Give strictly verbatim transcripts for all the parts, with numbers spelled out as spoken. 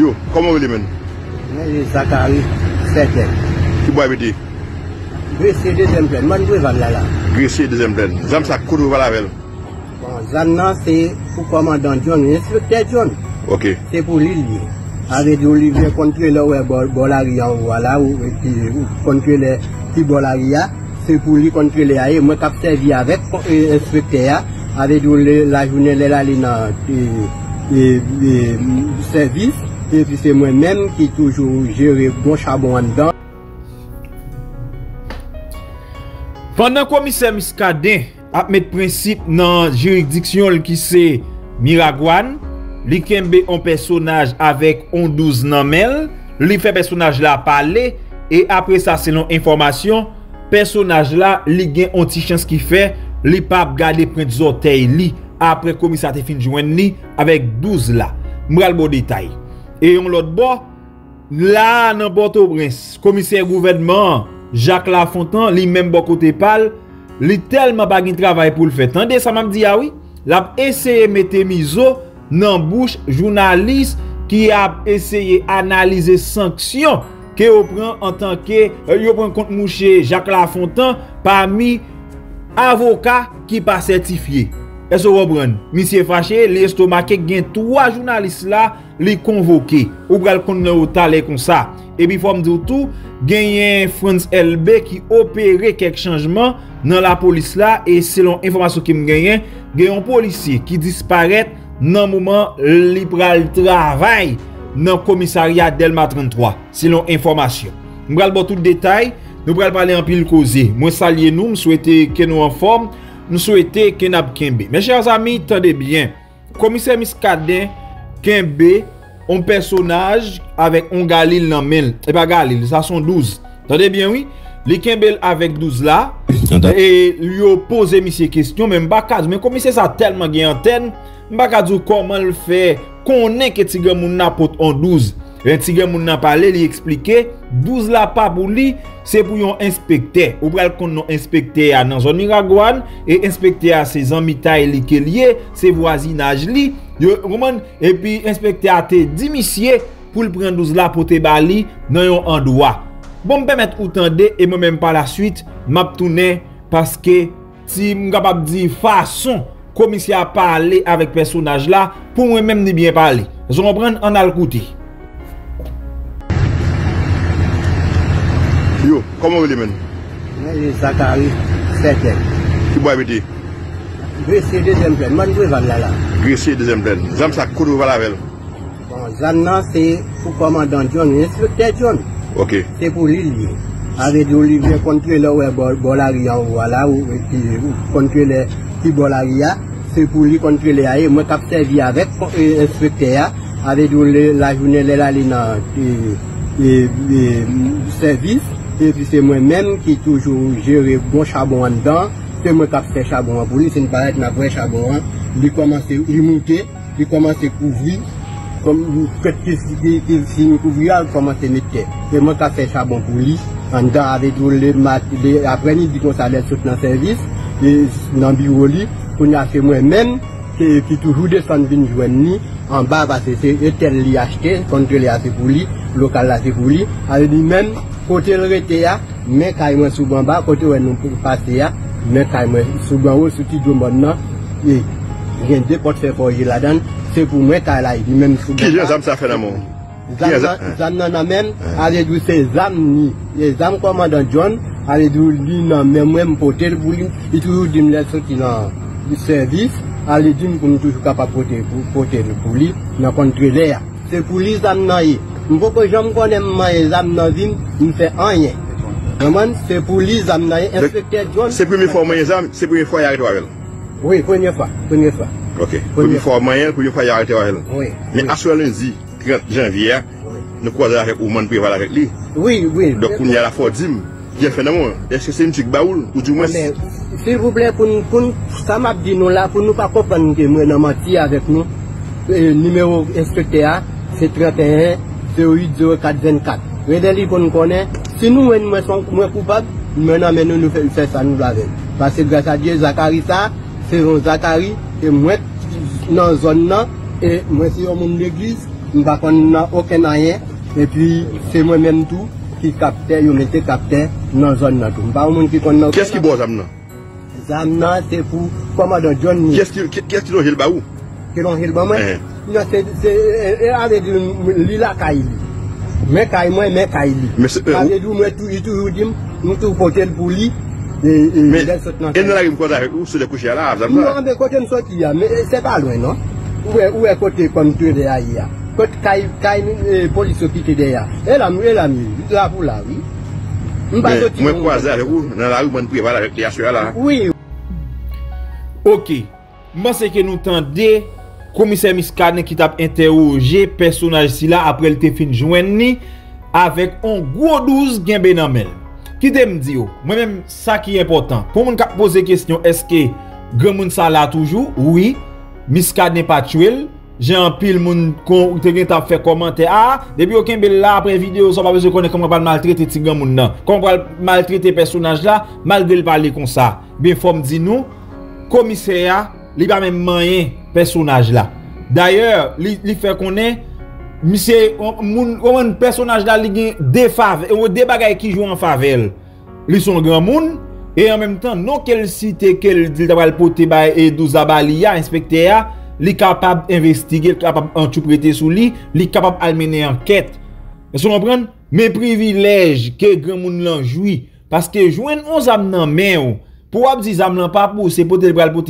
Yo, comment vous les mène? Zakari, septième. Qui boit petit? Gressier deuxième plaine. Moi, je vais là là. Gressier deuxième plaine. Zam ça coûte ou la velle? Bon, Zam c'est pour commandant John, l'inspecteur John. Ok. C'est pour l'île. Avec Olivier contrôleur Bolaria, voilà, ou contrôleur qui Bolaria, c'est pour lui contrôler. Et moi, j'ai servi avec l'inspecteur, avec la journée de la service, et puis c'est moi-même qui toujours gère bon charbon en dedans. Pendant que le commissaire Muscadin a mis principe dans la juridiction qui c'est Miragouane, li kembe un personnage avec onze namel, li fait personnage là parler et après ça selon information, personnage là li gen un petit chance qui fait, li pa garder prendre zotey li après commissaire te fin joindre li avec douze là. M'ral bon détail. Et on l'autre bord là dans Port-au-Prince, commissaire gouvernement Jacques Lafontaine, li même bon côté pal, li tellement pa gen travail pour le faire. Tendez ça m'a dit ah oui, l'a essayer mettre miso nan bouche journaliste qui a essayé d'analyser sanctions que vous prenez en tant que vous prenez contre mouché Jacques Lafontaine parmi avocats qui pas certifié. Est-ce que vous comprenez? Monsieur Faché, l'estomac qui gagne trois journalistes là, les convoqués. Ou pral konn nan talé comme ça. Et puis faut me dire tout, gagne Frantz Elbé qui opéré quelques changements dans la police là et selon information qui me gagne, gagne un policier qui disparaît dans le moment libéral travail dans le commissariat Delma trente-trois, selon information. Nous allons voir tout le détail, nous allons parler en pile causé. Moi, saluer nous, nous souhaitons que nous en forme, nous souhaitons que nous en kembe. Mes chers amis, tenez bien, le commissaire Muscadin kembe, un personnage avec un galil dans le et pas galil, ça sont douze. Tenez bien, oui, les kembe avec douze là, et lui poser monsieur question, même pas cas, mais comme c'est ça tellement bien antenne. M'baka dou comment le fait connaît que tigre moun n'a pot en douze. Et tigre moun n'a parlé, li expliquer douze la pa pour lui, c'est pour yon inspecteur. Ou pral konn non inspecteur dans zone Miragouane et inspecteur ses amis taille li ke lié, ses voisinage li. Et puis inspecteur te dit monsieur pour le prendre douze la pour te bali dans yon endroit. Bon permettre ou tande et moi même par la suite m'a tourner parce que si m'capable di façon commissaire a parlé avec personnage là pour moi même ni bien parler. Je comprends en alcouté. Yo, comment vous les mène? Zakari, septième. Qui boit petit? Gressier deuxième plaine. Moi je vais là là. Gressier deuxième plaine. Zam ça coûte ou va la velle? Bon, zam nan c'est pour commandant John, l'inspecteur John. Ok. C'est pour l'île. Avec Olivier contrôleur Bolaria, voilà, ou contrôleur qui Bolaria, c'est pour lui contrôler. Et moi, j'ai servi avec l'inspecteur, avec la journée de la service, et puis c'est moi-même qui toujours gère bon charbon en dedans. C'est moi qui fais charbon pour lui, c'est une palette, ma vraie charbon. Il commence à monter, il commence à couvrir. Comme vous faites si nous couvrir, il commence à mettre. C'est moi qui fais charbon pour lui. En dedans, avec les après-midi, on s'allait sauter dans le service. Et dans le bureau, on a fait moi-même, qui toujours descend de joindre en bas, parce que c'est tel qui acheté, contrôlé c'est pour lui, local là c'est pour lui, avec lui-même, côté le reté, mais quand il est sous en bas, côté où nous pouvons passer, mais quand il est sous en haut, sous petit de maintenant, et il y a deux portefeuilles forgées là-dedans, c'est pour moi quand il est lui-même sous en bas. Qui est ça fait l'amour? Zam nan même, avec vous ces zam ni, les âmes commandant John, avec vous l'in même même porter pour lui, il toujours dit me laisser dans le service, avec d'une qu'on est toujours capable porter pour porter pour lui, dans contre l'air. C'est pour lui zam nan y. M'voit que j'aime qu'on aime les âmes nan vim, il fait rien. Vraiment, c'est pour lui zam nan y. Inspecteur John. C'est première fois moyen zam, c'est première fois y arrive avec. Oui, première fois, première fois. Ok. Première fois moyen, première fois y arrive avec. Oui. Mais à ce lundi. trente janvier, oui. Nous croisons avec Ouman Prival avec lui. Oui, oui. Donc, on y a la Fordim. Est-ce que c'est une petite baoule ou du moins? S'il vous plaît, pour nous, ça m'a dit nous là, pour nous pas comprendre que nous avons menti avec nous. Le numéro inspecteur, c'est trente et un zéro huit zéro quatre vingt-quatre. Regardez-le pour nous connaître. Si nous sommes coupables, maintenant, nous nous faisons ça, nous l'avons. Parce que grâce à Dieu, Zakari, ça, c'est un Zakari, et moi, dans la zone, et moi, c'est un monde d'église. nous n'avons aucun moyen. Et puis, c'est moi-même tout qui capte, je mette capteur dans la zone. Qu'est-ce qui boit Zamna? Zamna, c'est pour commandant Johnny. Qu'est-ce qui qu'est-ce qui est baou? Qui est le baou? Non, c'est avec l'îla Kaili. Mais Kaili, mais Kaili. Mais c'est toujours dit, nous tout porter pour lui. Mais elle n'a rien contre vous sur les couches là, Zamna. Non, mais côté nous sorti là, mais c'est pas loin, non? Où est où est côté comme tu es là? Quand les policiers qui étaient derrière, elle a mis, elle a mis, là pour là, oui. Moi, croisé avec vous, dans la rue, je suis avec les assurés là. Oui. Ok. Moi, c'est que nous tendez, commissaire Muscadin qui t'a interrogé, personnage si là, après le téfin joindre, avec un gros douze gambé dans mel. Qui te me dit, moi-même, ça qui est important. Pour moi, je pose la question, est-ce que grand monde ça là toujours? Oui. Muscadin n'est pas tué. J'ai un pile moun kon te gen t'a fait commenter ah depuis aucun bel là après vidéo ça pas besoin connait comment pas maltraiter ti grand moun nan comment pas maltraiter personnage là malgré le parler comme ça bien forme dit nous commissaire li pas même rien personnage là d'ailleurs li fait connait monsieur moun personnage là li gen des faves ou des bagages qui jouent en faveur li son grand moun et en même temps non quelle cité quelle dit t'a porter bay et douze abalia inspecteur li capable d'investiguer, capable d'interpréter sous lui, li capable d'amener enquête. Vous comprenez? Mes privilèges que grand monde l'en jouit parce que joindre onze âmes dans main pour dire zam nan pas pour c'est pour te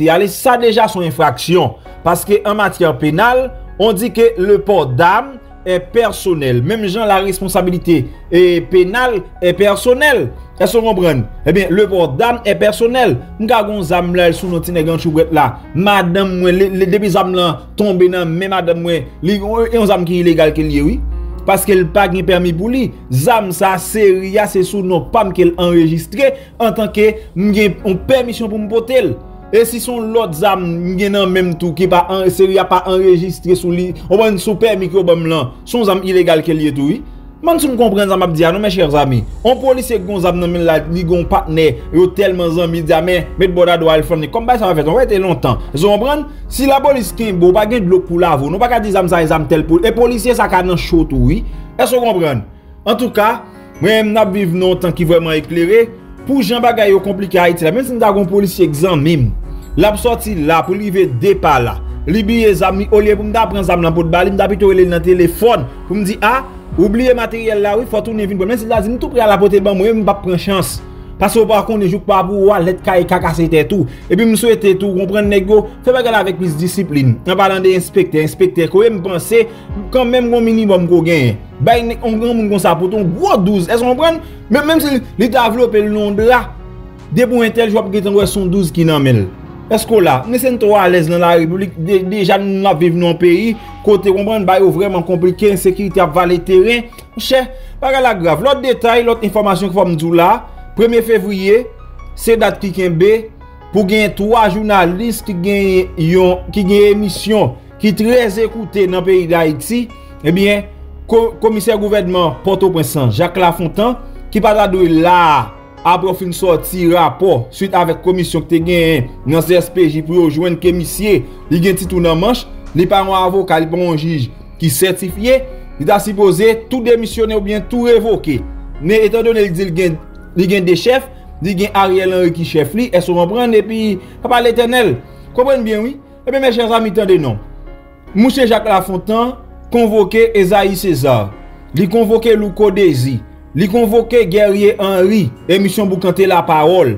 aller, ça déjà son infraction parce que en matière pénale, on dit que le port d'âme est personnel. Même gens la responsabilité est pénale est personnelle. Est-ce qu'on comprend? Eh bien, le port d'âme est personnel. M'gagon zam là sous notre nègre choubret là. Madame moi les depuis zam là tombé dans mais madame moi, li on zam qui illégal qu'il y oui parce qu'elle pas gain permis pour lui. Zam ça série c'est sous nos pam qu'elle enregistré en tant que m'gain on permission pour me porter. Et si son l'autre zam gain dans même tout qui pas en série pas enregistré sous lui, on prend sous permis que bam là, son zam illégal qu'il y tout oui. Man sou m comprend ça m'a dit non mes chers amis on policier gonzab nan men la li gon partenaire yo tellement zami dit mais met boda do al fami comme ba ça va faire on va être longtemps vous comprenez si la police kin bo pas gain de l'eau pour laver non pas ka dire zam ça zam tel pour et policier ça ka nan chaud tout oui est-ce qu'on comprend en tout cas moi n'a vivre non temps qui vraiment éclairé pour Jean bagaille compliqué Haïti même si n'a gon policier exam même l'a sorti là pour river départ là li biye zami au lieu pour m'da prendre zam nan pour bali m'da plutôt le nan téléphone pour me dire ah oubliez matériel là, oui, faut tourner vite. Même si la zine tout près à la portée, moi, je ne vais pas prendre chance. Parce que par contre, ne joue pas pour voir, l'être cacassé tout. Et puis, je souhaite tout, comprendre, négo, fais pas avec plus de discipline. En parlant des inspecteurs, inspecteurs, quand même, penser, quand même, au minimum, qu'on gagne. Ben, on gagne, on ça pour ton gros douze. Est-ce qu'on prend? Même si l'État a développé le nom de là, des bons intels, je vois que son douze qui n'emmène. Est-ce que là, nous sommes à l'aise dans la République, déjà nous vivons dans un pays, côté comprendre, bah, vraiment compliqué, insécurité à valer terrain. Cher, pas la grave. L'autre détail, l'autre information que vous me là, premier février, c'est date qui est pour gagner trois journalistes qui gagnent une émission qui est très écoutée dans le pays d'Haïti. Eh bien, commissaire gouvernement Port-au-Prince, Jacques Lafontaine, qui parle de là. Après fin sorti rapport suite avec commission que tu gagné dans C S P J pour rejoindre commissaire il gagne titre dans manche les parents avocat les bon juge qui certifié il a supposé tout démissionner ou bien tout révoquer mais étant donné il dit gagne il gagne des chefs il gagne Ariel Henry qui chef lui est-ce qu'on prend et puis papa l'Éternel comprenez bien oui et bien mes chers amis attendez non monsieur Jacques Lafontaine convoqué Esaïe César il convoqué Louko Désir li convoqué guerrier Henry, émission pour canter la parole.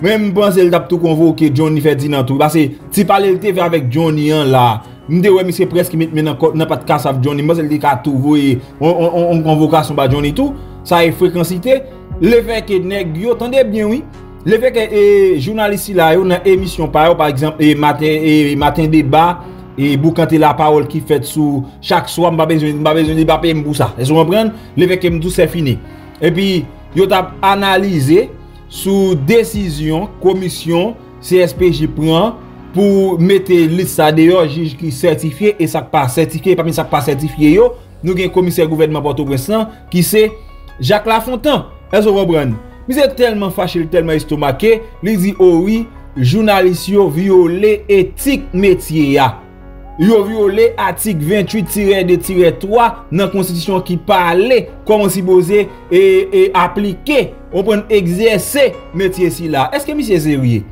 Même pense il t'a tout convoqué Johnny Ferdinand tout parce que si parler le T V avec Johnny en là, m'dé ouais monsieur presque met maintenant n'a pas de casse avec Johnny, moi il dit qu'a tout voyé on on convocation ba Johnny tout, ça est fréquencité, l'évêque nèg yo attendez bien oui. L'évêque et journaliste là yo dans émission par par exemple et matin et matin débat et pour canter la parole qui fait sous chaque soir m'a besoin m'a besoin de débat pour ça. Est-ce qu'on comprend? L'évêque me tout c'est fini. Et puis, yo t'a analysé sous décision commission C S P J prend pour mettre liste ça dehors juge qui certifié et ça pas certifié parmi ça pas certifié yo nous gain commissaire gouvernement Port-au-Prince qui c'est Jacques Lafontaine. Est-ce qu'on comprend? Il est tellement fâché, tellement estomaqué, il dit oh oui, journaliste yo violé éthique métier ya. Yo violé article vingt-huit tiret deux tiret trois dans constitution qui parlait comment si bosé et, et appliquer on peut exercer métier si là. Est-ce que monsieur sérieux?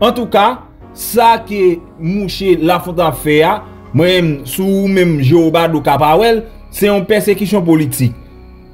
En tout cas, ça que mouché Lafontaine fait même sous même Jobado Capawel, c'est une persécution politique.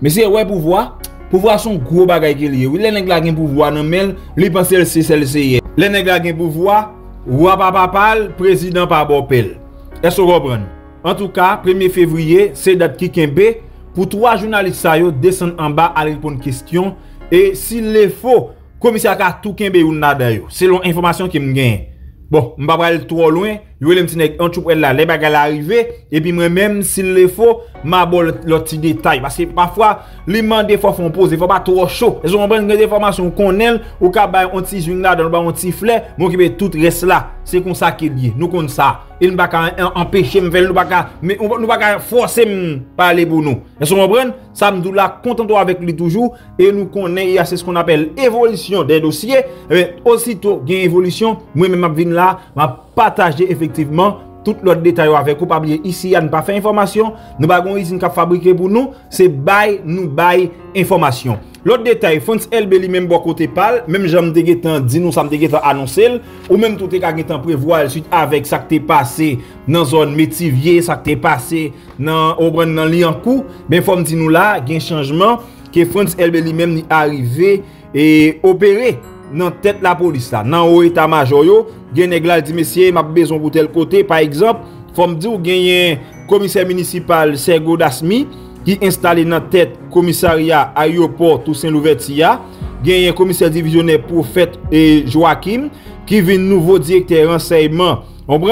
Mais c'est ouais pouvoir, pouvoir son gros bagay qui lié. Oui, les nèg la gen pouvoir nan mel, li pense c'est celle c'est. Les nèg la gen pouvoir, wa papa pal, président pa bopel. Est-ce que vous comprenez? En tout cas, premier février, c'est date qui est pour trois journalistes qui descendent en bas à répondre à question. Et s'il est faux, le commissaire a tout qui ou nada yo. Selon l'information qui me gagne. Bon, je ne vais pas aller trop loin. Je vais aller en tout là, les bagages arrivent. Et puis moi-même, s'il est faux, je vais avoir le petit détail. Parce que parfois, les mandats il faut qu'on pose, il ne faut pas trop chaud. Ils ont des informations qu'on aime, ou qu'on a un petit journal, un petit fleur, mais qui tout reste là. C'est comme ça qu'il dit. Nous comme ça. Il ne va pas empêcher, nous ne va pas forcer à parler pour nous. Est-ce que vous comprenez? Ça me dit là, contentons avec lui toujours. Et nous connaissons, c'est ce qu'on appelle évolution des dossiers. Et aussitôt, il y a évolution. Moi-même, je viens là, je vais partager effectivement tout l'autre détail avec vous. Pas oublier ici, il n'y a pas d'information. Nous avons une usine qui a fabriqué pour nous. C'est bail, nous bail information. L'autre détail, Frantz Elbé lui-même bon côté parle, même j'aime déguetant dit nous ça me déguetant annoncer ou même tout est qu'aguetant prévoir suite avec ça qui t'est passé dans zone Métivier, ça qui t'est passé dans Obran dans Liancourt, ben faut me dire nous là, il y a un changement que Frantz Elbé lui-même est arrivé et opéré dans tête la police là, dans haut état-major yo, gen nèg la dit monsieur, m'a besoin pour tel côté par exemple, faut me dire ou gagne commissaire municipal Sergo Dasmi qui installé dans tête commissariat aéroport Toussaint Louvertia, gagne commissaire divisionnaire Prophète et Joachim qui vient nouveau directeur renseignement. On prend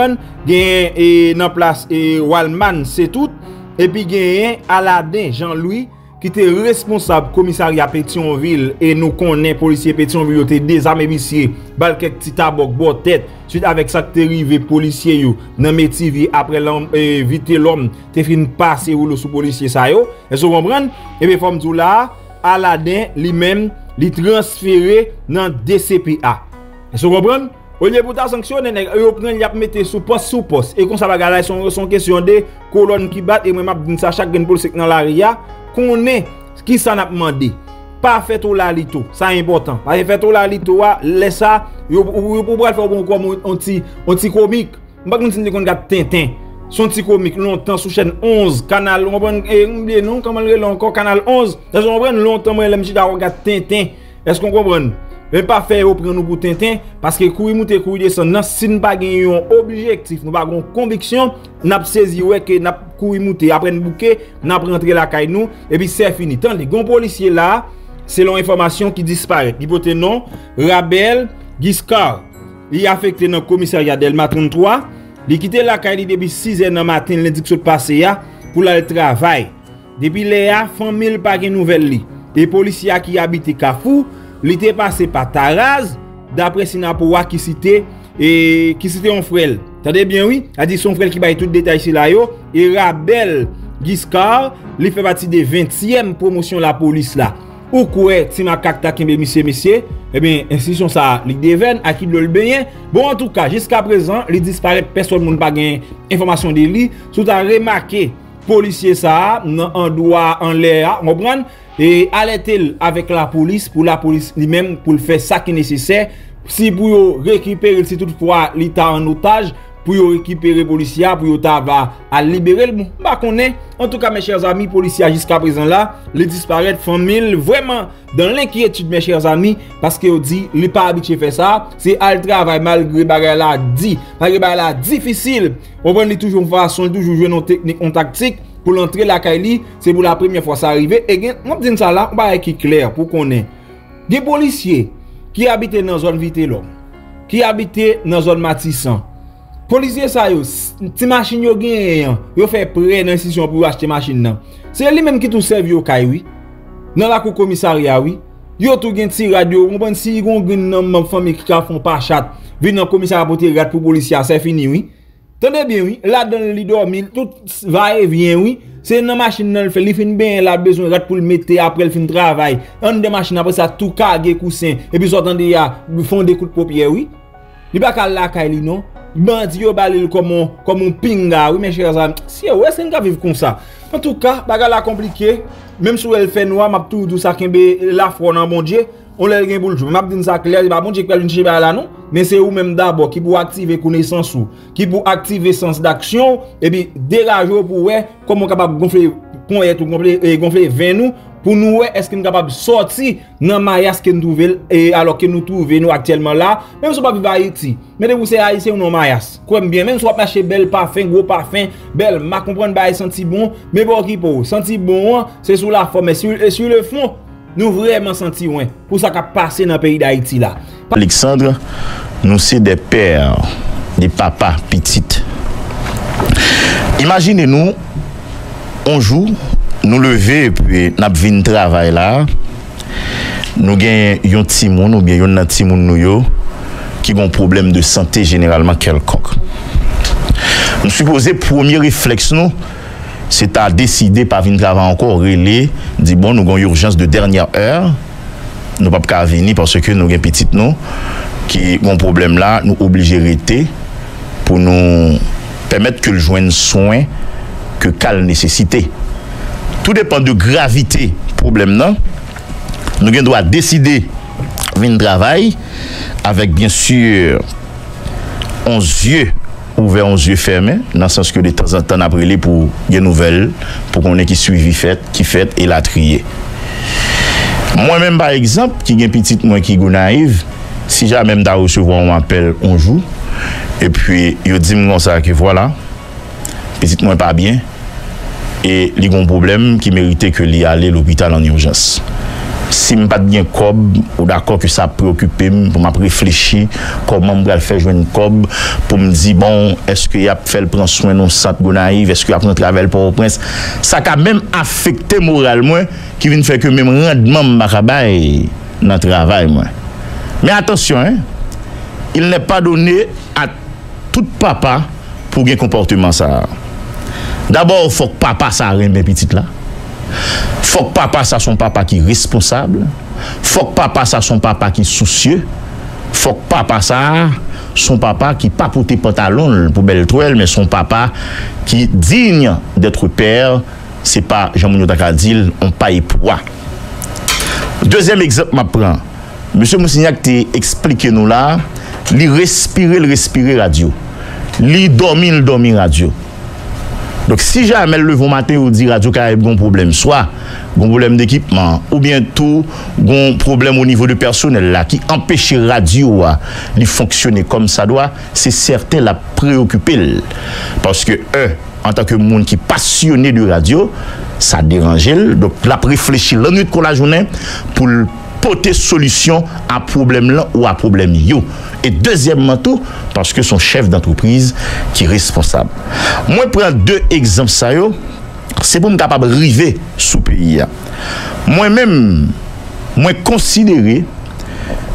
gagne et dans place et Walman c'est tout et puis gagne Aladin Jean-Louis qui était responsable commissariat Pétionville et nous connaît policier Pétionville était désarmé monsieur bal quelques petit tabok bord tête suite avec ça qui arrivé policier yo dans Métivier après l'homme vite l'homme t'es fin passer ou le sous policier ça yo est-ce que vous comprenez et bien femme tout là Aladin lui-même li transféré dans D C P A est-ce que vous comprenez au lieu pour ta sanctionner nèg yo prend y a mettre sous poste sous poste et comme ça bagay son son question de colonne qui bat et moi m'a dit ça chaque gen police dans l'aria qu'on est qui s'en a demandé pas fait au la lito ça important pas fait au la lito laisse ça pour pouvoir faire bon comme un petit un petit comique pas qu'on dit qu'on regarde Tintin son petit comique longtemps sur chaîne onze canal on prend oublier non comment le encore canal onze on prend longtemps moi l'aime j'da regarde Tintin est-ce qu'on comprend même pas faire au prendre nous pour Tintin parce que courir monter courir descendre si nous pas gagner un objectif nous pas une conviction n'a saisi ouais que n'a courir monter après nous bouquer n'a rentrer la caille nous et puis c'est fini tant les gon policier là selon information qui disparaît hypothèse non Rabel Giscard il affecté dans commissariat Delma trente-trois il quitté la caille depuis six heures dans matin lundi qui passé pour le travail depuis là famille pas de nouvelle les policiers qui habitent Kafou l'été passé par Taraz, d'après Sinapoua qui citait et qui citait un frère. Tendez bien oui, a dit son frère qui baille tout détail ici là yo et Rabel Giscard, il fait partie des vingtième promotion la police là. Ou quoi Tima Kakta Kimbe monsieur monsieur, eh bien institution ça li deven a qui le bien. Bon en tout cas, jusqu'à présent, il disparaît personne moun pa gen information de lui, sous ta remarqué policier ça en doigt en l'air, on prend et alertez avec la police pour la police lui-même pour faire ça qui est nécessaire si pour récupérer si toutefois l'état en otage pour récupérer policier pour va à libérer le bah qu'on est en tout cas mes chers amis policiers jusqu'à présent là les disparaître famille vraiment dans l'inquiétude mes chers amis parce que on dit les pas habitué faire ça c'est al travail malgré bagarre là dit bagarre là difficile on prend toujours façon toujours jouer nos techniques en tactique pour l'entrée la Kaili, c'est pour la première fois ça arrivé. Et on dit ça là, on va être clair pour qu'on ait des policiers qui habitent dans la zone Vitelhomme, qui habitent dans la zone Matissan. Policiers ça yo, ti machine yo gen, yo fait prêt dans l'institution pour acheter machine nan. C'est lui même qui tout servi au Kaili, dans la cour commissariat oui. Yo tout gen ti radio, on pense si yon gen nan famille qui font pas chat, vinn dans commissariat pour tirer pour policier, c'est fini oui. Tendez bien oui, là dans le dormi, tout va et vient oui, c'est une machine dans le fait, il fin bien là besoin rat pour le mettre après le fin travail. On des machines après ça tout cargué coussin et puis sortant de ya font des coups de paupière oui. Li pa ka la caille non, bandi yo balil comme on comme on pinga. Oui mes chers amis, si ouais c'est nga vivre comme ça. En tout cas, bagarre la compliqué, même si elle fait noir, m'a tout tout ça kembe la foi dans bon Dieu. On l'a rien pour le jour. M'a dit ça clair, pas bon Dieu qu'elle une là non, mais c'est ou même d'abord qui pour activer connaissance ou, qui pour activer sens d'action et puis dérager pour ouais comment capable gonfler pour être gonfler gonfler vers nous. Pour nous, est-ce que nous sommes capables de sortir dans le mariage que nous trouvons et alors que nous trouvons nous actuellement là, même si nous ne sommes pas Haïti, mais vous c'est Haïti ou non mariage. Comme bien, même si vous marchez bel parfum, gros parfum, belle, ma comprendre bah senti bon, mais pour qui pour senti bon, c'est sous la forme, mais sur, et sur le fond, nous vraiment senti bon. Pour ça qu'a passé dans le pays d'Haïti là. Alexandre, nous c'est des pères, des papas petites. Imaginez-nous, on joue. Nous lever et puis nous avons travail là. Nous avons un timoun ou bien un timoun qui a un problème de santé généralement quelconque. Nous supposons que le premier réflexe, c'est à décider par venir travail encore, relais, dire bon, nous avons une urgence de dernière heure. Nous ne pouvons pas venir parce que nous avons un petit nous qui a un problème là, nous obligés de rester pour nous permettre que le joint soin que calme nécessité. Tout dépend de gravité problème là. Nous devons décider de travail avec bien sûr onze yeux ouverts, onze yeux fermés, dans le sens que de temps en temps après les pour des nouvelles pour qu'on ait qui suivi fait, qui fait et la trier. Moi-même par exemple, qui est petit moi qui est naïve, si jamais je recevoir un appel un jour et puis je dis moi ça que voilà, petit moi pas bien. Et il y a un problème qui méritait que l'y aller à l'hôpital en urgence. Si je ne suis pas bien cob, ou d'accord que ça préoccupe, pour me réfléchir comment je vais faire jouer une cob, pour me dire, bon, est-ce qu'il y a fait prendre soin de nos centres naïfs, est-ce qu'il y a un travail pour le prince. Ça a même affecté moralement, qui vient faire que même rendement je dans le travail. Mais attention, hein, il n'est pas donné à tout papa pour un comportement ça. D'abord, il faut que papa ça rende petite là. Il faut que papa ça son papa qui est responsable. Il faut que papa ça son papa qui est soucieux. Il faut que papa ça son papa qui pas pour tes pantalons pour belle toile, mais son papa qui est digne d'être père. C'est pas Jean-Mounio Takadil, on pas époua. Deuxième exemple, je prends. Monsieur Moussignac t'a expliqué nous là, il respirer, il respirer radio. Il dormir, il dormir radio. Donc, si jamais le lever matin ou dit Radio Caraïbe gon problème, soit gon problème d'équipement, ou bien tout gon problème au niveau de personnel là, qui empêche radio de fonctionner comme ça doit, c'est certain la préoccuper. Parce que eux, en tant que monde qui est passionné de radio, ça dérange. Donc, la réfléchir la nuit de la journée pour porter solution à problème là ou à problème yo. Et deuxièmement tout, parce que son chef d'entreprise qui est responsable. Moi, je prends deux exemples ça yo, c'est pour me capable de arriver sous pays. Moi-même, moi considéré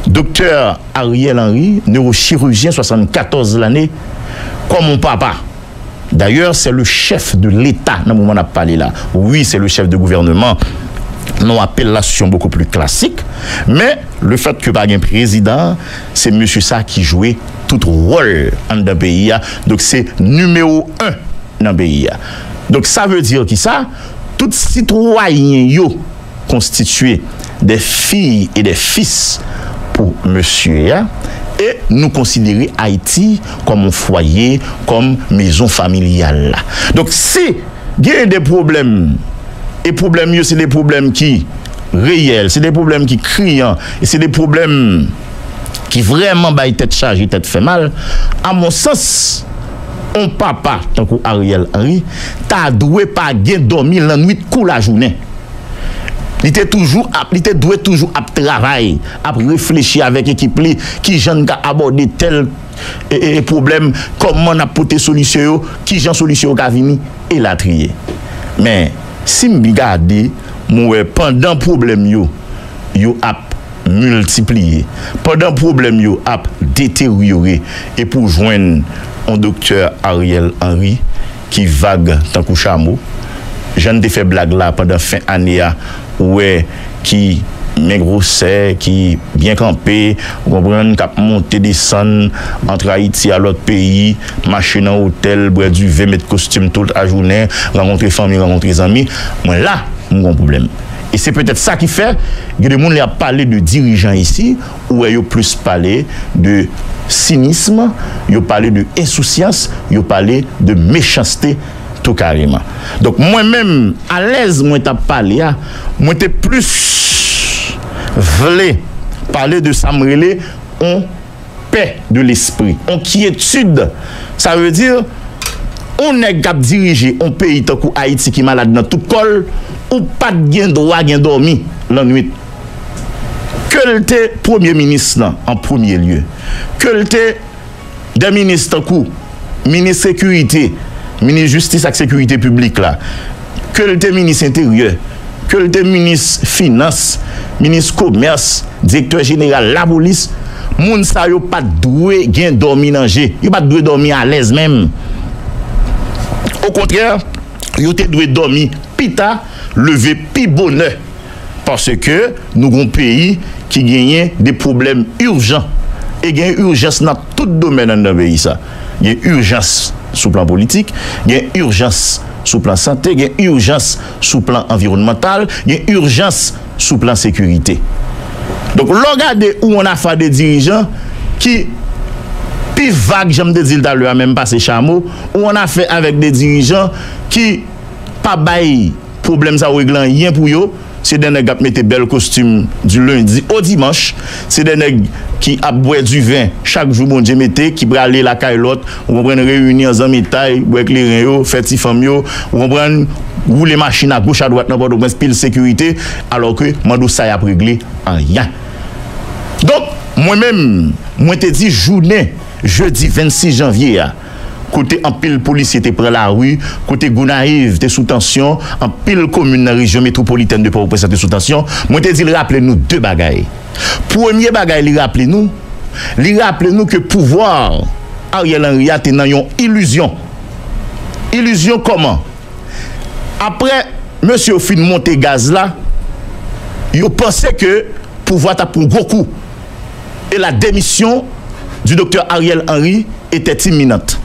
docteur Ariel Henry, neurochirurgien soixante-quatorze l'année, comme mon papa. D'ailleurs, c'est le chef de l'État, dans le moment où on a parlé là. Oui, c'est le chef de gouvernement. Non, appellation beaucoup plus classique, mais le fait que par un président, c'est monsieur ça qui jouait tout rôle dans le pays. Donc c'est numéro un dans le pays. Donc ça veut dire que ça, tout citoyen yo constitué des filles et des fils pour monsieur. Et nous considérer Haïti comme un foyer, comme maison familiale. Donc si il y a des problèmes, les problèmes, c'est des problèmes qui sont réels, c'est des problèmes qui sont criants, et c'est des problèmes qui vraiment baillent tête chargée, tête fait mal. À mon sens, on papa, tant qu'Ariel Henry, t'as doué pas bien dormir la nuit de la journée. Il était toujours, il était doué toujours à travailler, à réfléchir avec l'équipe qui j'en abordé tel et, et problème, comment on a porté solution, qui j'en solution qu'a vini et la trier. Mais si je regarde, pendant le problème, il a multiplié. Pendant le problème, il a détérioré. Et pour joindre un docteur Ariel Henry, qui vague tant que chameau, j'en ai fait blague là pendant fin année, qui mais gros c'est qui bien campé, vous comprenez, qui a monté des sangs entre Haïti à l'autre pays, marché dans l'hôtel, boire du vin, mettre costume toute la journée, rencontrer famille, rencontrer les amis. Moi là, mon grand problème. Et c'est peut-être ça qui fait que le monde a parlé de dirigeants ici, ou a plus parlé de cynisme, il a parlé de insouciance, il a parlé de méchanceté tout carrément. Donc moi-même, à l'aise, moi t'ai parlé, moi t'ai plus voulu parler de ça, on paix de l'esprit, on quiétude. Ça veut dire, on est capable de diriger un pays tant qu'au Haïti qui est malade dans tout col, ou pas de gain droit, gain dormi la nuit. Que le premier ministre nan, en premier lieu, que le des ministres coup, ministre sécurité, ministre justice et sécurité publique là, que le ministre intérieur, que le ministre finance, ministre commerce, directeur général la police, moun sa yo pas doué gain dormi nanger, yo pas doué dormir à l'aise même. Au contraire, yo te doué dormir pita, lever pi bonheur. Parce que nous avons un pays qui gagne des problèmes urgents. Et il y a une urgence dans tout domaine dans le pays. Il y a une urgence sur le plan politique, il y a une urgence sur le plan santé, il y a une urgence sur le plan environnemental, il y a une urgence sur le plan sécurité. Donc, regardez où on a fait des dirigeants qui, plus vague, j'aime dire d'ailleurs, même pas ces chameaux, où on a fait avec des dirigeants qui, pas bail, problème ça réglant rien pour eux. C'est des nègres qui mettent des belles costumes du lundi au dimanche. C'est des nègres qui boivent du vin chaque jour, bon Dieu mette, qui bralent la caillotte, on prend réunir en métal, boire les reins, faire des familles, on prend rouler machines à gauche, à droite, n'importe où, pile sécurité, alors que Mando ça y a réglé en rien. Donc, moi-même, moi te dis journée, jeudi vingt-six janvier, côté en pile policier te prend la rue, côté Gonaïve te sous tension, en pile commune dans la région métropolitaine de Port-au-Prince te sous tension. Moi te dis rappelez nous deux bagailles. Premier bagaille li rappelez nous, li rappelez nous que pouvoir Ariel Henry a dans une illusion. Illusion comment? Après monsieur fin monter gaz là, yo pensait que pouvoir t'a pour gros coup et la démission du docteur Ariel Henry était imminente.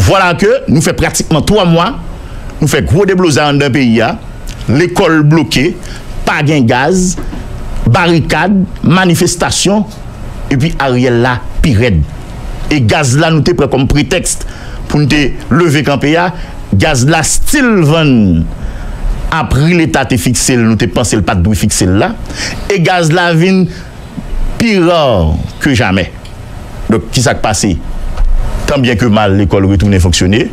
Voilà que nous fait pratiquement trois mois, nous fait gros déblosage dans le pays, l'école bloquée, pas de gaz, barricade, manifestation, et puis Ariel là, pirède. Et gaz là, nous te prenons comme prétexte pour nous lever campé, gaz là, still van. Après l'État te fixé, nous te pensé le pas de fixé là, et gaz là, vient pire que jamais. Donc, qui s'est passé? Tant bien que mal, l'école retourne fonctionner.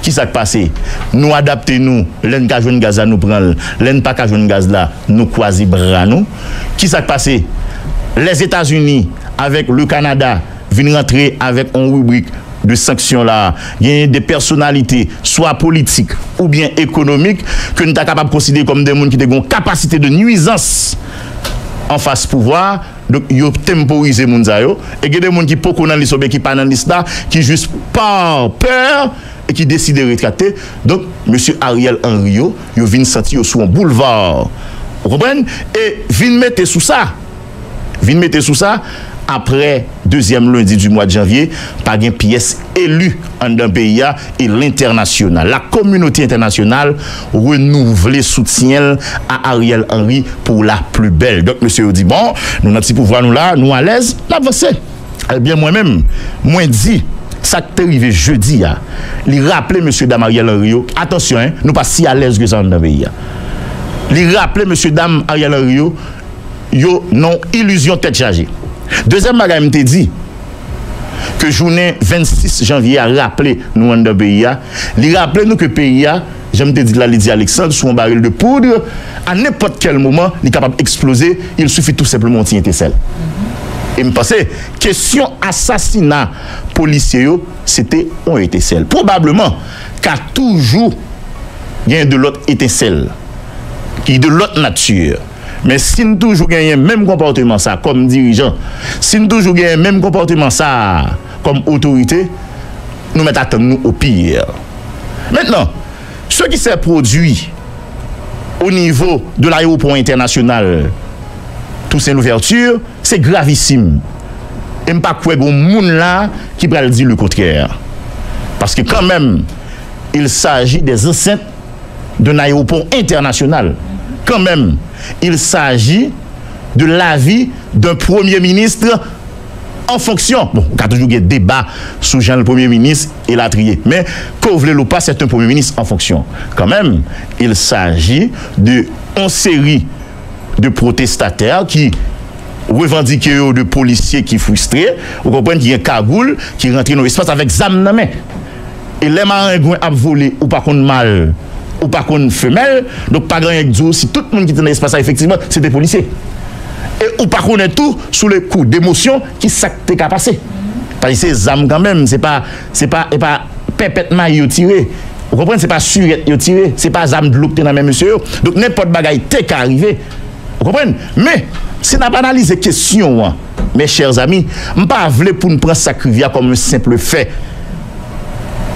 Qui s'est passé? Nous adapter nous, l'un qui a joué gaz là, nous prenons, l'un pas qui a joué gaz là, nous croisons bras nous. Qui s'est passé? Les États-Unis, avec le Canada, viennent rentrer avec une rubrique de sanctions là. Il y a des personnalités, soit politiques ou bien économiques, que nous sommes capables de considérer comme des gens qui ont une capacité de nuisance en face pouvoir. Donc, ils ont temporisé les gens. Et il y a des gens qui ne sont pas dans l'islam, qui ne sont pas dans l'islam, qui juste par peur et qui décident de retraiter. Donc, M. Ariel Henry, il vient sentir sur un boulevard. Vous comprenez? Et vient mettre sous ça. Vient mettre sous ça. Après deuxième lundi du mois de janvier, par une pièce élue en d'un pays et l'international. La communauté internationale renouvelle soutien à Ariel Henry pour la plus belle. Donc, monsieur dit, bon, nous avons un petit pouvoir, nous là, nous à l'aise, l'avancé. Eh bien, moi-même, moi dit, ça qui est arrivé jeudi, il rappelait monsieur dame Ariel Henry, attention, hein, nous pas si à l'aise que ça en d'un pays. Il rappelait monsieur dame Ariel Henry, yo non illusion tête chargée. Deuxième bagage, je te dis que journée vingt-six janvier a rappelé nous dans le pays. Il a rappelé nous que le pays, je te dis la Lydia Alexandre, sous un baril de poudre, à n'importe quel moment, il est capable d'exploser. Il suffit tout simplement d'y étincelle. Mm-hmm. Et je pense, question assassinat policier, c'était une étincelle. Probablement, car toujours, il y a de l'autre étincelle, qui est de l'autre nature. Mais si nous toujours gagnons le même comportement ça comme dirigeant, si nous toujours gagnons le même comportement ça comme autorité, nous mettons attendre nous au pire. Maintenant, ce qui s'est produit au niveau de l'aéroport international Toussaint Louverture, c'est gravissime. Et je ne crois pas qu'il y ait des gens là qui peuvent dire le contraire. Parce que quand même, il s'agit des enceintes d'un aéroport international. Quand même, il s'agit de l'avis d'un Premier ministre en fonction. Bon, on a toujours eu débat sous Jean le Premier ministre et la trier. Mais, qu'on veuille ou pas, c'est un Premier ministre en fonction. Quand même, il s'agit d'une série de protestataires qui revendiquent de policiers qui frustrés. Vous comprenez qu'il y a un cagoule qui rentre dans l'espace avec zam nan men. Et les maringouins ont volé ou pas qu'on mal ou pas qu'on femelle. Donc, pas grand chose. Si tout le monde qui était dans l'espace, effectivement, c'est des policiers. Et ou pas qu'on est tout sous le coup d'émotion qui s'est passé. Parce que c'est zam quand même, c'est pas c'est pas et pas perpétuellement tiré. Vous comprenez, c'est pas surette tiré, c'est pas zam de l'eau dans même monsieur. Donc n'importe bagaille t'est qu'à arriver. Vous comprenez? Mais si n'a pas analysé question hein, mes chers amis, on pas vle pour nous prendre sacrivia comme un simple fait.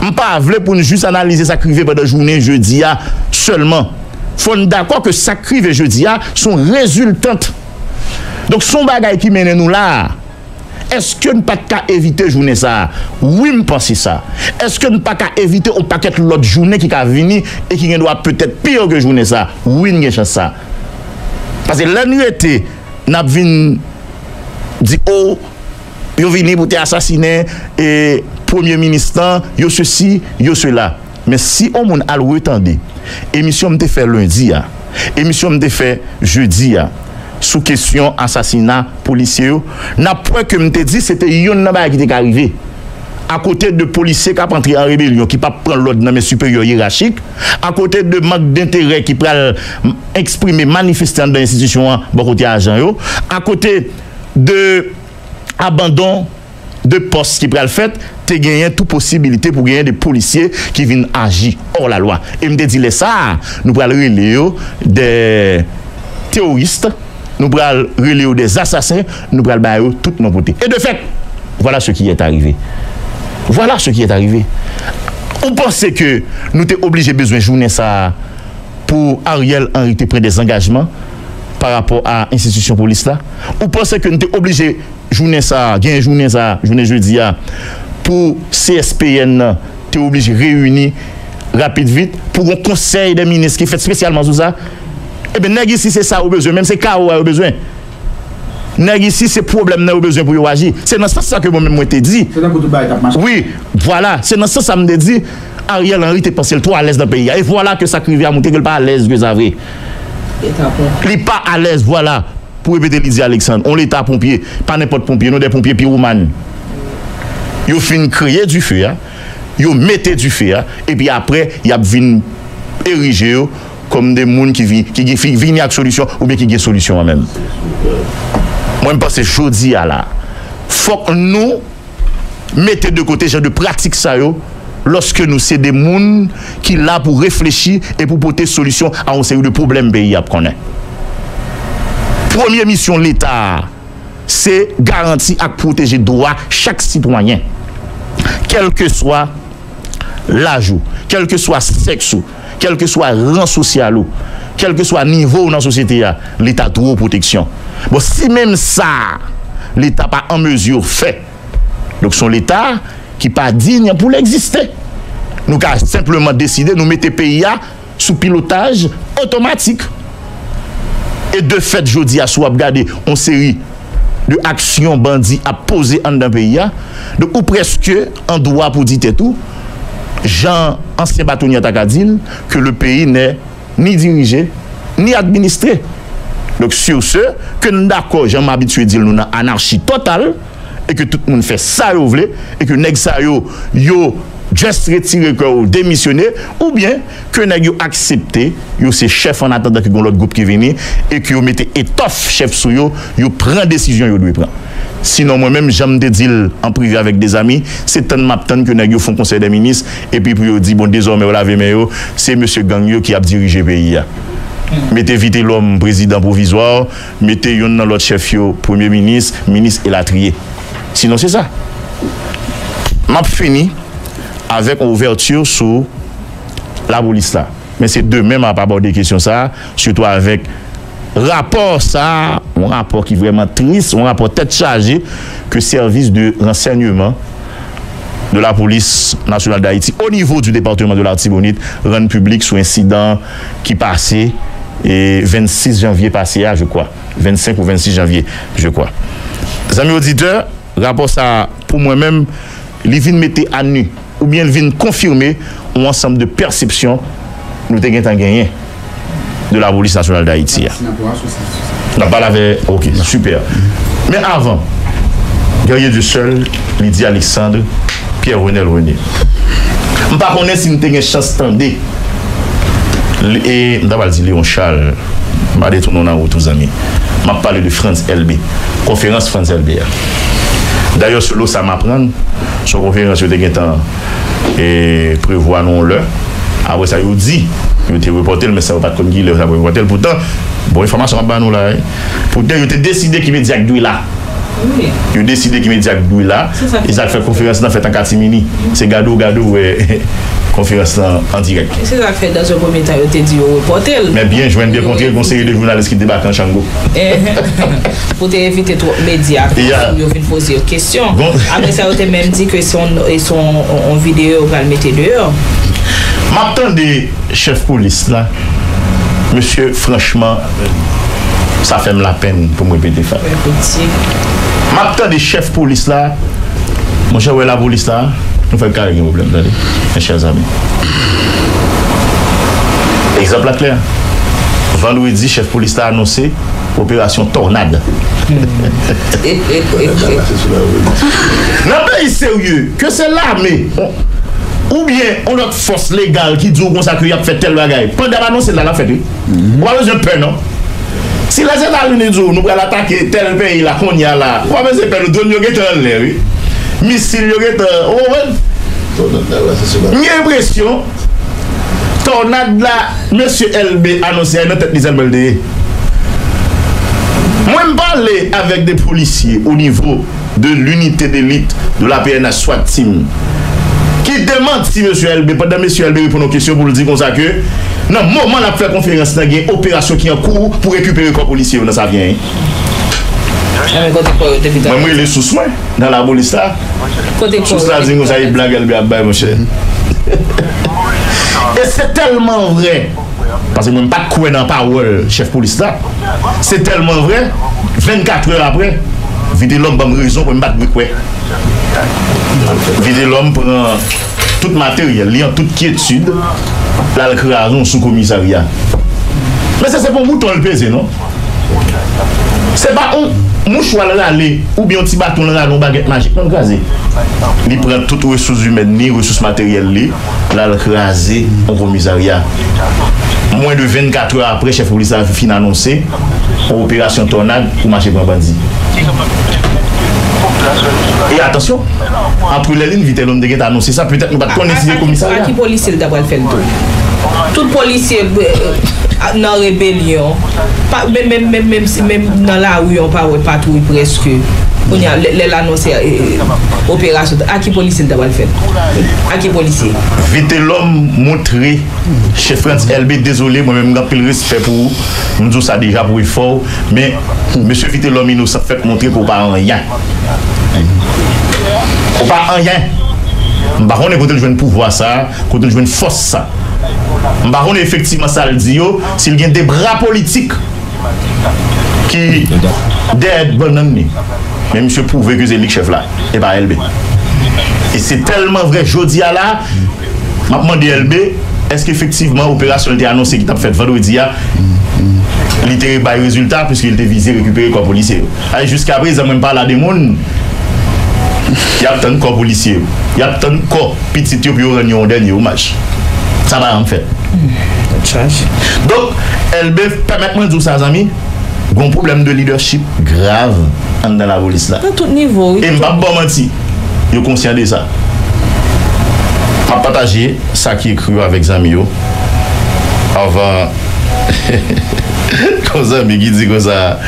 On pas vle pour nous juste analyser sacrivia pendant journée jeudi à seulement. Faut d'accord que sacrivia jeudi à sont résultantes. Donc, son bagay qui mène nous là, est-ce que nous pas qu'à éviter journée ça? Oui, je pense ça. Est-ce que nous pas qu'à éviter un paquet l'autre journée qui va venir et qui doit peut-être pire que journée ça? Oui, nous avons ça. Parce que la nuit était, nous avons dit, oh, vous venez pour assassiner et Premier ministre, vous ceci, vous cela. Mais si on a le retendé, émission m'a fait lundi, émission m'a fait jeudi, sous question assassinat policier, n'a point que me te dit c'était yon nan ba qui était arrivé à côté de policiers qui ont entré en rébellion, qui pas prendre l'ordre dans mes supérieurs hiérarchiques, à côté de manque d'intérêt qui pral exprimer manifestant dans l'institution bon côté agent yo, à côté de abandon de poste qui pral fait, te gagné toute possibilité pour gagner des policiers qui viennent agir hors la loi. Et me te dit les ça, nous pral relé yo des terroristes, nous pral relé des assassins, nous pral bailler tout nos côtés. Et de fait, voilà ce qui est arrivé. Voilà ce qui est arrivé. On pensait que nous t'es obligé besoin de journée ça pour Ariel Henry te prendre des engagements par rapport à l'institution police là. On pensait que nous t'es obligé journée ça, gain journée ça, journée jeudi à pour C S P N t'es obligé réunir rapide vite pour un conseil des ministres qui fait spécialement tout ça. Eh bien, si c'est ça au besoin, même c'est K O au besoin. Si c'est problème au besoin pour agir. C'est dans ce sens que moi-même moi te dit. C'est dans le bout. Oui, voilà. C'est dans ce sens que ça me dit. Ariel Henry te pensé le trop à l'aise dans le pays. Et voilà que ça crivait à monter que pas à l'aise que ça vrai. Il n'est pas à l'aise, voilà. Pour répéter Lydia Alexandre, on l'état pompier. Pas n'importe pompier, nous des pompiers pyromanes. Ils fin créer du feu, ils mettaient du feu, et puis après, ils viennent ériger comme des gens qui vivent, qui viennent avec solution ou bien qui ont solution en même. Moi, je pense que je dis à la, faut que nous mettons de côté genre de pratique ça yo, lorsque nous c'est des gens qui là pour réfléchir et pour porter solution à un série de problèmes pays à prendre. Première mission de l'État, c'est garantir et protéger droit chaque citoyen, quel que soit l'âge, quel que soit le sexe, quel que soit le rang social, quel que soit le niveau dans la société, l'État doit protection. Bon, si même ça, l'État pas en mesure fait, donc son l'État qui pas digne pour l'exister. Nous avons simplement décidé de nous mettre le pays sous pilotage automatique. Et de fait, je dis à soi, regardez, on série de actions bandits à poser en d'un pays. Donc, ou presque, en droit pour dire tout. Jean, ancien bâtonnier Takadil, que le pays n'est ni dirigé, ni administré. Donc, sur ce, que nous d'accord, j'en m'habitue à dire, nous avons une anarchie totale, et que tout le monde fait ça, vous voulez, et que nous avons yo juste retiré, démissionné, ou bien que nous avons accepté, yo c'est chef en attendant que l'autre groupe qui vient, et que vous mettez étoffe chef sur yo, yo prend décision, yo doit prendre. Sinon, moi-même, j'aime te dire en privé avec des amis, c'est tant de que nous font conseil des ministres, et puis pour dire, bon, désormais, c'est M. Gagnon qui a dirigé le pays. Mettez vite l'homme président provisoire, mettez yon dans l'autre chef, yo, premier ministre, ministre et la trier. Sinon, c'est ça. Je finis avec une ouverture sur la police là. mais c'est de même à pas aborder question ça, surtout avec rapport ça, un rapport qui est vraiment triste, un rapport tête chargée que service de renseignement de la police nationale d'Haïti au niveau du département de l'Artibonite rend public sur incident qui passait et vingt-six janvier passé, je crois, vingt-cinq ou vingt-six janvier, je crois. Les amis auditeurs, rapport ça pour moi-même, il vient mettre à nu ou bien il vient confirmer un ensemble de perceptions nous avons gagné de la police nationale d'Haïti. On parle avec. Ok, super. Mais avant, Guerrier du Seul, Lydia Alexandre, Pierre-Renel René. Je ne sais pas si nous avons une chance de et d'abord dit Léon Charles, je vais retourner dans tous amis. Je vais parler de Frantz Elbé, conférence Frantz Elbé. D'ailleurs, sur l'eau, ça m'apprend. Son conférence, je vais prévoir non l'heure. Après ça, il dit, il était reporté, mais ça ne va pas comme il est reporté. Pourtant, bon information à nous là. Pourtant, il était décidé qu'il me Jacques là. Il a décidé qu'il me Jacques là. Ils ont fait conférence dans fait en catimini. C'est Gado Gado conférence en direct. C'est ça fait dans un premier temps, il était dit reporté. Mais bien, je viens de rencontrer le conseiller de journalistes qui débarque en Chango. Pour éviter trop les médias, il vient poser une question. Après ça, il a même dit que son vidéo va le mettre dehors. M'attendez, chef police là, monsieur, franchement, ça fait la peine pour me répéter ça. M'attendez, chef police là, mon cher, la police là, on fait carré un problème, mes chers amis. Exemple là clair. Vendredi, chef police là a annoncé opération tornade. Non, pays sérieux, que c'est l'armée. Ou bien on a une force légale qui dit qu'on a fait tel bagaille. Pendant la c'est la fête. On a besoin de peur, non? Si la générale nous dit nous allons attaquer tel pays, là, qu'on y a là, on a besoin de peur, nous donnons un l'air, oui. Missile, oh, ouais. J'ai l'impression, tornade là, monsieur L B annoncé à notre dizaine de l'année. Moi, je parle avec des policiers au niveau de l'unité d'élite de la P N H SWAT-TIM. Qui demande si M. Elbé, pendant M. Elbé répond aux questions pour le dire comme ça que, dans le moment où on a fait conférence, il y a une opération qui est en cours pour récupérer le corps policier. Dans ça vient. Moi, il est sous soin dans la police là. Sous ça, il y a une blague, Elbé, à bail, mon cher. Et c'est tellement vrai. Parce que je ne pas coué dans la parole, chef police là. C'est tellement vrai. vingt-quatre heures après, vide l'homme, bonne raison pour me battre. Vide l'homme prend tout matériel, liant toute quiétude, la création sous commissariat. Mais ça, c'est pour mouton le peser, non? C'est pas un mouchoir là aller ou bien un petit bâton là non baguette magique, non crasé. Il prend toutes les ressources humaines, les ressources matérielles, là le craser en commissariat. Moins de vingt-quatre heures après, chef police a fini d'annoncer opération tornade pour marcher pour un bandit. Et attention, entre les lignes, vite l'homme de guet annoncé ça, peut-être nous ne pouvons pas connaître le commissariat. À qui policier d'abord fait le tout? Tout policier dans rébellion, même dans la rue, on parle patrouille presque. On y a l'annoncé opération. À qui policier d'abord fait? À qui policier? Vite l'homme montré chez Frantz Elbé, désolé, moi-même, j'ai pris le respect pour vous. Nous disons ça déjà pour effort, mais monsieur vite l'homme innocent fait montrer pour pas en rien. Ou pas rien. Mbaron est côté de jouer pouvoir ça, côté de jouer force ça. Mbaron effectivement ça le dit s'il y a des bras politiques qui d'aide bon ami. Mais monsieur prouve que c'est lui chef là et pas L B. Et c'est tellement vrai jodi à là, m'a demandé L B, est-ce qu'effectivement opération était annoncée qui t'a fait vendredi a il était pas résultat puisqu'il était visé récupérer quoi policier. Jusqu'à présent même pas la démon. Il y a tant de corps policiers, il y a tant de corps petits qui ont eu un dernier hommage. Ça va en fait. Mmh. Donc, elle permet de dire ça, amis, il y a un problème de leadership grave dans la police. Là. À tout niveau. Et je ne vais pas mentir, je suis conscient de ça. Je vais partager ça qui est cru avec les amis. Avant, comme ça, mais qui dit comme ça.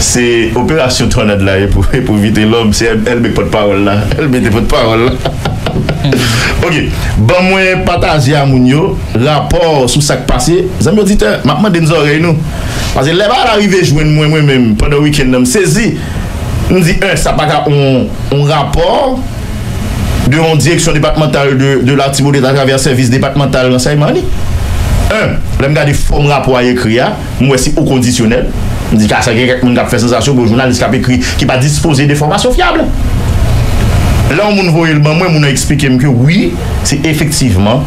C'est l'opération tornade là, et pour éviter l'homme, c'est elle, elle met pas de parole là. Elle met pas de parole là. Ok, bon, moi, partager à mon yo, rapport sur ça qui passé. Les amis auditeurs, maintenant, des oreilles, nous. Parce que les balles arrivent à jouer moi-même pendant le week-end, je me saisis. On dit, un, ça n'a pas un rapport de la direction départementale de, de l'Artibonite à travers le service départemental de l'enseignement. Un, je regarde le rapport à écrire, moi, c'est au conditionnel. Je dis, ça quelqu'un qui a fait sensation pour le journaliste qui a écrit, qui n'a pas disposé d'informations fiables. Là, on voit le moment où on a expliqué que oui, c'est effectivement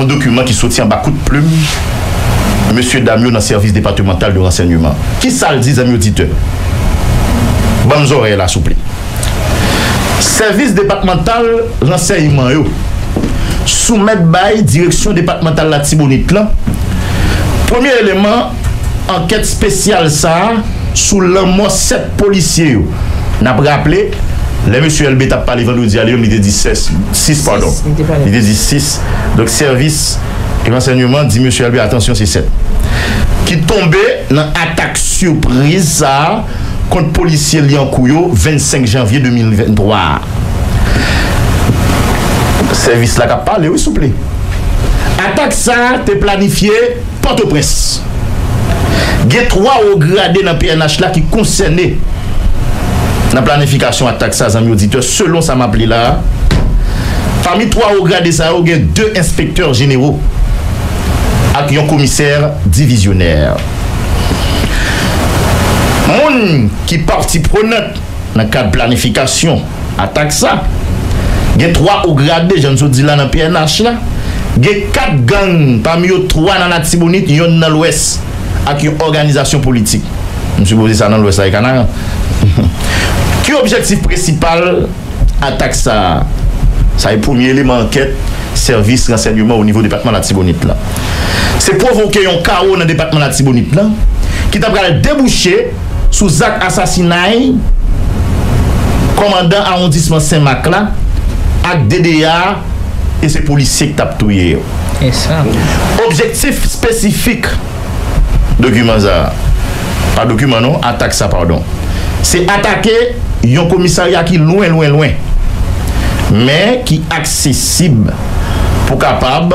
un document qui soutient un coup de plume. Monsieur Damio dans le service départemental de renseignement. Qui ça le dit, amis auditeurs? Bonnes oreilles, la souple. Service départemental renseignement, soumettre by direction départementale l'Artibonite. Premier élément, enquête spéciale ça, sous l'enmoi sept policiers. N'a pas rappelé. Les monsieur Elbé t'a parlé vendredi à l'heure, il dit six, pardon. Il dit six. Donc, service et renseignement dit monsieur Elbé, attention, c'est sept. Qui tombait dans attaque surprise ça, contre policier Liancouyo, vingt-cinq janvier deux mille vingt-trois. Service là qui a parlé, oui, s'il vous plaît. Attaque ça, t'es planifié, Port-au-Prince. Il y a trois hauts gradés dans le P N H là qui concernaient. La planification attaque ça, amis auditeurs, selon ça m'appelait là. Parmi trois au grade de ça, il y a deux inspecteurs généraux avec un commissaire divisionnaire. Moun qui partie prenante dans le cadre de planification attaque ça. Il y a trois au grade, je ne dis là dans le P N H là. Il y a quatre gangs, parmi eux trois dans l'Artibonite, un dans l'Ouest avec une organisation politique. Je me suis posé ça dans l'Ouest avec Canada. Qui objectif principal attaque ça? Ça est le premier élément enquête, service, renseignement au niveau du département de l'Artibonite. C'est provoquer un chaos dans le département de l'Artibonite qui t'a débouché sous Zach assassinat, commandant arrondissement Saint-Marc, avec D D A et ses policiers qui t'a tué. Objectif spécifique, document ça. Pas document non, attaque ça, pardon. C'est attaquer un commissariat qui est loin, loin, loin, mais qui est accessible pour capable